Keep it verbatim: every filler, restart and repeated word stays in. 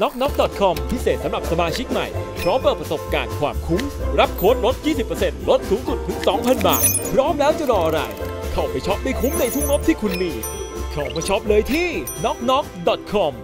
น็อกน็อก ดอท คอม พิเศษสำหรับสมาชิกใหม่พร้อมเปิดประสบการณ์ความคุ้มรับโค้ดลด ยี่สิบเปอร์เซ็นต์ ลดสูงสุดถึง สองพัน บาทพร้อมแล้วจะรออะไรเข้าไปช็อปได้คุ้มในทุกงบที่คุณมีเข้ามาช็อปเลยที่น็อกน็อก ดอท คอม